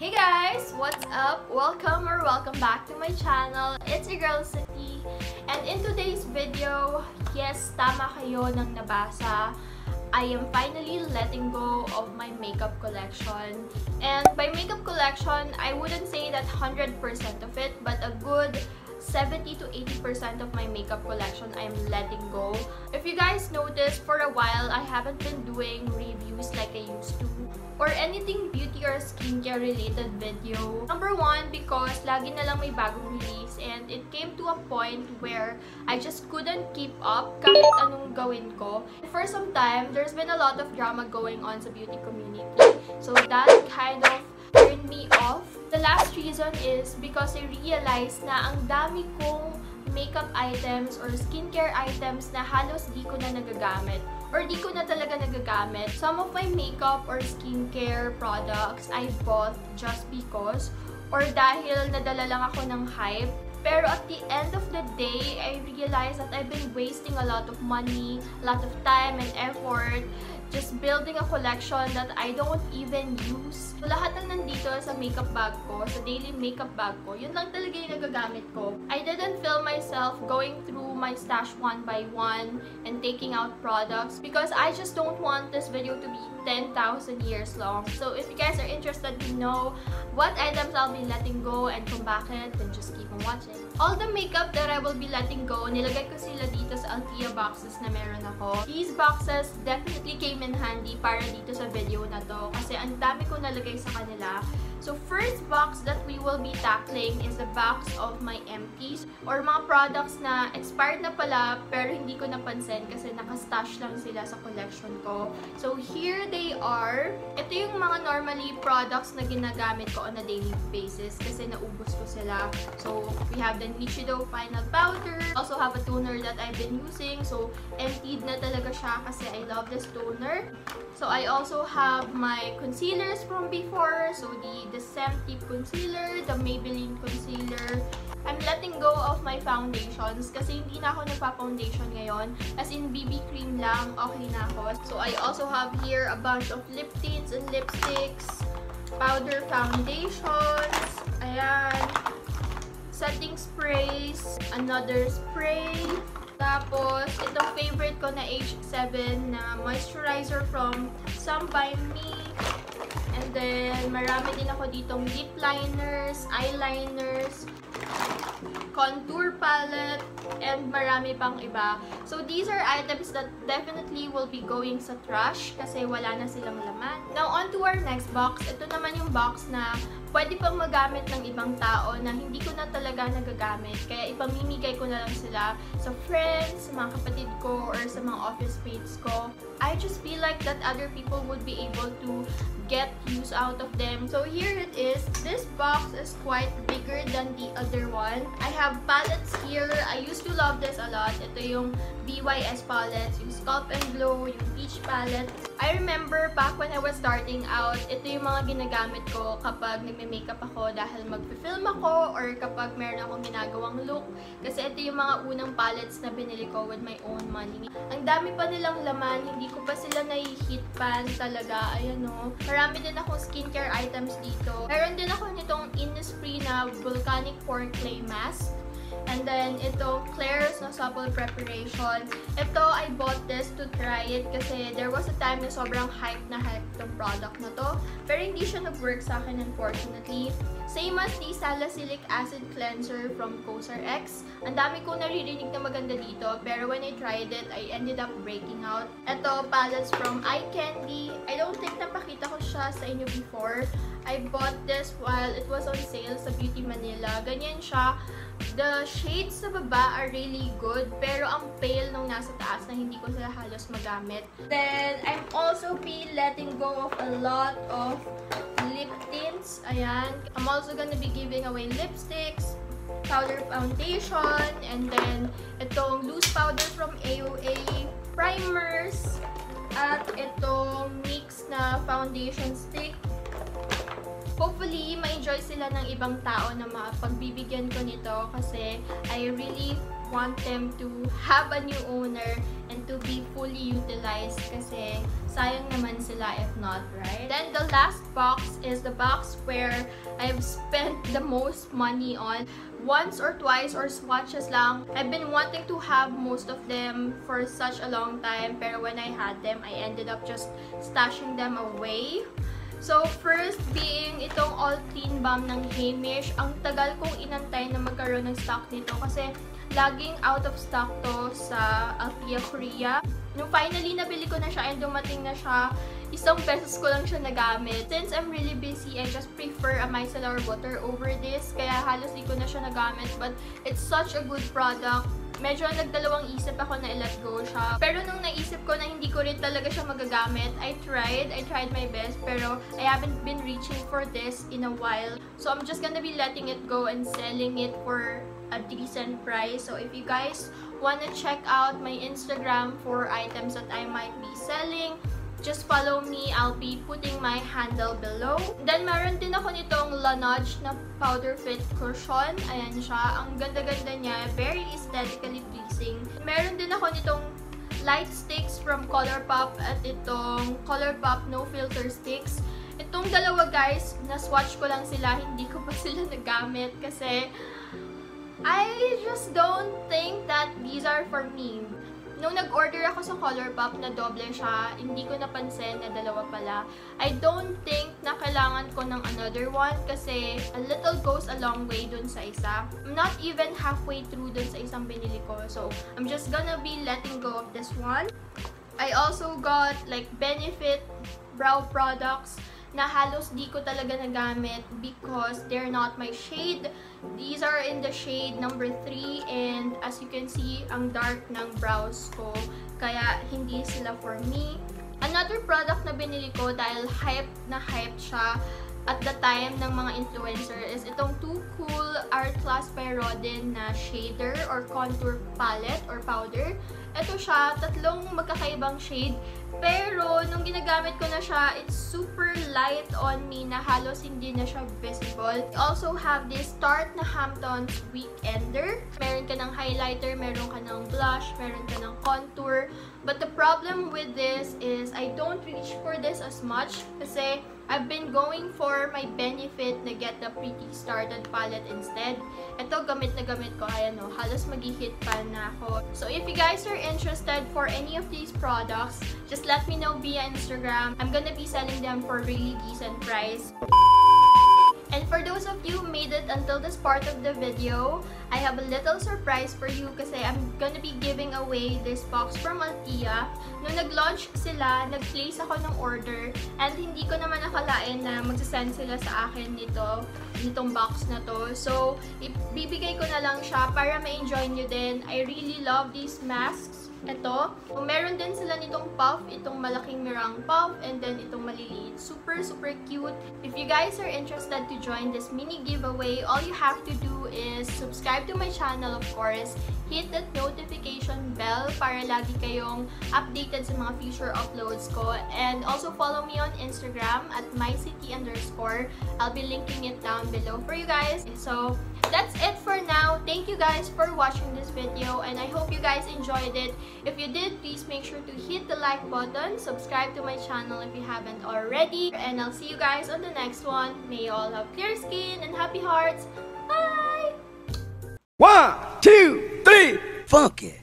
Hey guys, what's up? Welcome or welcome back to my channel. It's your girl City, and in today's video, yes, tama kayo ng nabasa. I am finally letting go of my makeup collection. And by makeup collection, I wouldn't say that 100% of it, but a good 70 to 80% of my makeup collection I'm letting go. If you guys noticed, for a while, I haven't been doing reviews like I used to or anything beauty or skincare related video. Number one, because lagi na lang may bagong release, and it came to a point where I just couldn't keep up kahit anong gawin ko. For some time, there's been a lot of drama going on sa beauty community. So that kind of turned me off. The last reason is because I realized na ang dami kong makeup items or skincare items na halos di ko na nagagamit or di ko na talaga nagagamit. Some of my makeup or skincare products I bought just because or dahil nadala lang ako ng hype. Pero at the end of the day, I realized that I've been wasting a lot of money, a lot of time and effort just building a collection that I don't even use. So, lahat ng nandito sa makeup bag ko, sa daily makeup bag ko, yun lang talaga yung nagagamit ko. I didn't feel myself going through my stash one by one and taking out products because I just don't want this video to be 10,000 years long. So if you guys are interested to know what items I'll be letting go and kung bakit, then just keep on watching. All the makeup that I will be letting go, nilagay ko sila dito sa Althea boxes na meron ako. These boxes definitely came and handy para dito sa video na to kasi ang dami ko nalagay sa kanila. So first box that we will be tackling is the box of my empties or mga products na expired na pala pero hindi ko napansin kasi nakastash lang sila sa collection ko. So here they are. Ito yung mga normally products na ginagamit ko on a daily basis kasi naubos ko sila. So we have the Nichido final powder. Also have a toner that I've been using. So emptied na talaga siya kasi I love this toner. So I also have my concealers from before. So the Scent Tip concealer, the Maybelline concealer. I'm letting go of my foundations kasi hindi na ako nagpa-foundation ngayon. As in BB cream lang, okay na ako. So I also have here a bunch of lip tints and lipsticks, powder foundations, ayan, setting sprays, another spray. Tapos, itong favorite ko na H7 na moisturizer from Some By Me. And then, marami din ako ditong lip liners, eyeliners, contour palette, and marami pang iba. So, these are items that definitely will be going sa trash kasi wala na silang laman. Now, on to our next box. Ito naman yung box na pwede pang magamit ng ibang tao na hindi ko na talaga nagagamit. Kaya ipamimigay ko na lang sila sa friends, sa mga kapatid ko, or sa mga office mates ko. I just feel like that other people would be able to get use out of them. So here it is. This box is quite bigger than the other one. I have palettes here. I used to love this a lot. Ito yung BYS palettes, yung Sculpt and Glow, yung Peach palette. I remember back when I was starting out, ito yung mga ginagamit ko kapag nagme-makeup ako dahil mag-film ako or kapag meron akong ginagawang look. Kasi ito yung mga unang palettes na binili ko with my own money. Ang dami pa nilang laman, hindi ko pa sila nai-hit pan talaga. Ayan o. Marami din akong skincare items dito. Meron din ako nitong Innisfree na Volcanic Pore Clay Mask. And then, ito, Klairs na Supple Preparation. Ito, I bought this to try it kasi there was a time na sobrang hype na hype tong product na to. Pero hindi siya nag-work sa akin, unfortunately. Same as the Salicylic Acid Cleanser from Cosrx. Ang dami kong naririnig na maganda dito, pero when I tried it, I ended up breaking out. Ito, palettes from Eye Candy. I don't think napakita ko siya sa inyo before. I bought this while it was on sale sa Beauty Manila. Ganyan siya. The shades sa baba are really good, pero ang pale nung nasa taas na hindi ko sila halos magamit. Then, I'm also be letting go of a lot of lip tints. Ayan. I'm also gonna be giving away lipsticks, powder foundation, and then itong loose powder from AOA, primers, at itong mix na foundation stick. Hopefully, ma-enjoy sila ng ibang tao na mapagbibigyan ko nito kasi I really want them to have a new owner and to to be fully utilized kasi sayang naman sila if not, right? Then the last box is the box where I've spent the most money on. Once or twice or swatches lang. I've been wanting to have most of them for such a long time, pero when I had them, I ended up just stashing them away. So, first being itong all-clean balm ng Hamish. Ang tagal kong inantay na magkaroon ng stock nito kasi laging out of stock to sa Althea Korea. Nung finally nabili ko na siya and dumating na siya, isang beses ko lang siya nagamit. Since I'm really busy, I just prefer a micellar water over this. Kaya halos di ko na siya nagamit. But it's such a good product. Medyo nagdalawang isip ako na i-let go siya. Pero nung naisip ko na hindi ko rin talaga siya magagamit, I tried my best, pero I haven't been reaching for this in a while. So I'm just gonna be letting it go and selling it for a decent price. So if you guys wanna check out my Instagram for items that I might be selling, just follow me. I'll be putting my handle below. Then, meron din ako nitong Lanage na powder fit cushion. Ayan siya. Ang ganda-ganda niya. Very aesthetically pleasing. Meron din ako nitong light sticks from Colourpop at itong Colourpop no filter sticks. Itong dalawa guys, na-swatch ko lang sila. Hindi ko pa sila nagamit kasi I just don't think that these are for me. Nung nag-order ako sa Colourpop na doble siya, hindi ko napansin na dalawa pala. I don't think na kailangan ko ng another one kasi a little goes a long way dun sa isa. I'm not even halfway through dun sa isang binili ko. So, I'm just gonna be letting go of this one. I also got like Benefit brow products na halos di ko talaga nagamit because they're not my shade. These are in the shade number 3 and as you can see, ang dark ng brows ko. Kaya hindi sila for me. Another product na binili ko dahil hype na hype siya at the time ng mga influencer is itong Too Cool Art Class by Rodin na shader or contour palette or powder. Ito siya, tatlong magkakaibang shade. Pero, nung ginagamit ko na siya, it's super light on me na halos hindi na siya visible. I also have this Tarte na Hamptons Weekender. Meron ka ng highlighter, meron ka ng blush, meron ka ng contour. But the problem with this is I don't reach for this as much kasi I've been going for my Benefit na Get the Pretty Started palette instead. Ito, gamit na gamit ko. Ayan o, halos mag-hit pa na ako. So, if you guys are interested for any of these products, just let me know via Instagram. I'm gonna be selling them for really decent price. And for those of you who made it until this part of the video, I have a little surprise for you kasi I'm gonna be giving away this box from Althea. Nung nag-launch sila, nag-place ako ng order and hindi ko naman nakalain na magsasend sila sa akin nitong box na to. So, ibibigay ko na lang siya para ma-enjoy nyo din. I really love these masks. Ito, meron din sila nitong puff, itong malaking mirang puff, and then itong maliliit. Super, super cute. If you guys are interested to join this mini giveaway, all you have to do is subscribe to my channel, of course. Hit that notification bell para lagi kayong updated sa mga future uploads ko. And also follow me on Instagram at mycity_. I'll be linking it down below for you guys. So, that's it for now. Thank you guys for watching this video and I hope you guys enjoyed it. If you did, please make sure to hit the like button, subscribe to my channel if you haven't already, and I'll see you guys on the next one. May you all have clear skin and happy hearts. Bye! 1, 2, 3, fuck it!